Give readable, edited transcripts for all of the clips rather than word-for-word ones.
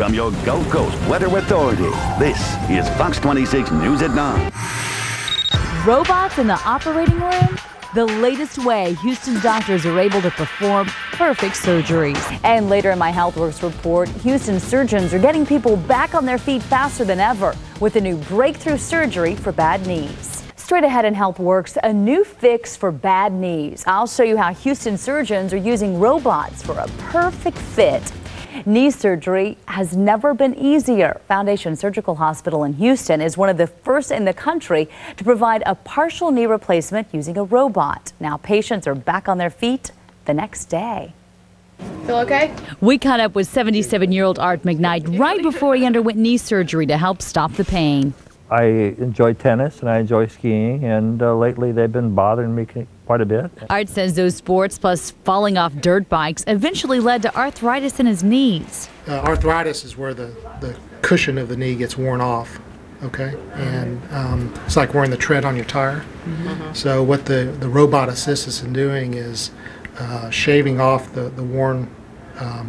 From your Gold Coast Weather Authority, this is Fox 26 News at 9. Robots in the operating room? The latest way Houston doctors are able to perform perfect surgeries. And later in my HealthWorks report, Houston surgeons are getting people back on their feet faster than ever with a new breakthrough surgery for bad knees. Straight ahead in HealthWorks, a new fix for bad knees. I'll show you how Houston surgeons are using robots for a perfect fit. Knee surgery has never been easier. Foundation Surgical Hospital in Houston is one of the first in the country to provide a partial knee replacement using a robot. Now patients are back on their feet the next day. Feel okay? We caught up with 77-year-old Art McKnight right before he underwent knee surgery to help stop the pain. I enjoy tennis and I enjoy skiing, and lately they've been bothering me quite a bit. Art says those sports plus falling off dirt bikes eventually led to arthritis in his knees. Arthritis is where the cushion of the knee gets worn off, okay? And it's like wearing the tread on your tire. Mm-hmm. So what the robot assists us in doing is shaving off the worn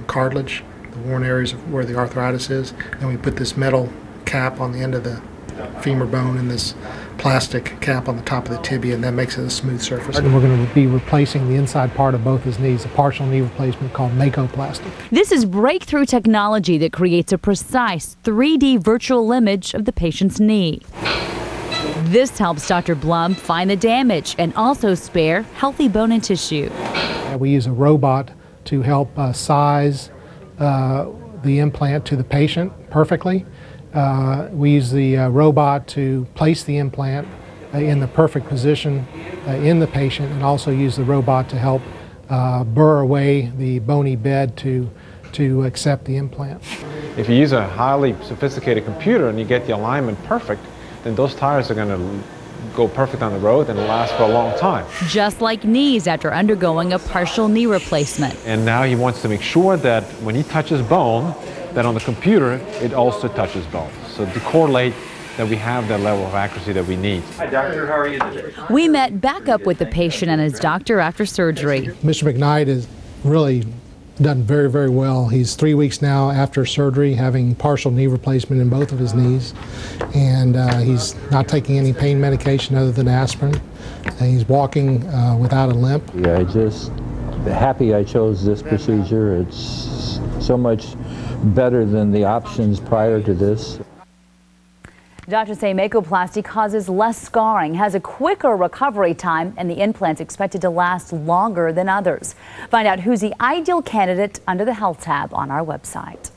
cartilage, the worn areas of where the arthritis is. Then we put this metal cap on the end of the femur bone and this plastic cap on the top of the tibia, and that makes it a smooth surface. And we're going to be replacing the inside part of both his knees, a partial knee replacement called MAKOplasty. This is breakthrough technology that creates a precise 3D virtual image of the patient's knee. This helps Dr. Blum find the damage and also spare healthy bone and tissue. We use a robot to help size the implant to the patient perfectly. We use the robot to place the implant in the perfect position in the patient, and also use the robot to help burr away the bony bed to accept the implant. If you use a highly sophisticated computer and you get the alignment perfect, then those tires are going to go perfect on the road and last for a long time. Just like knees after undergoing a partial knee replacement. And now he wants to make sure that when he touches bone, that on the computer, it also touches bone. So to correlate that we have that level of accuracy that we need. Hi, doctor. How are you today? We met back up with the patient and his doctor after surgery. Mr. McKnight has really done very, very well. He's 3 weeks now after surgery, having partial knee replacement in both of his knees. And he's not taking any pain medication other than aspirin. And he's walking without a limp. Yeah, I'm just happy I chose this procedure. It's so much better than the options prior to this. Doctors say MAKOplasty causes less scarring, has a quicker recovery time, and the implant's expected to last longer than others. Find out who's the ideal candidate under the Health tab on our website.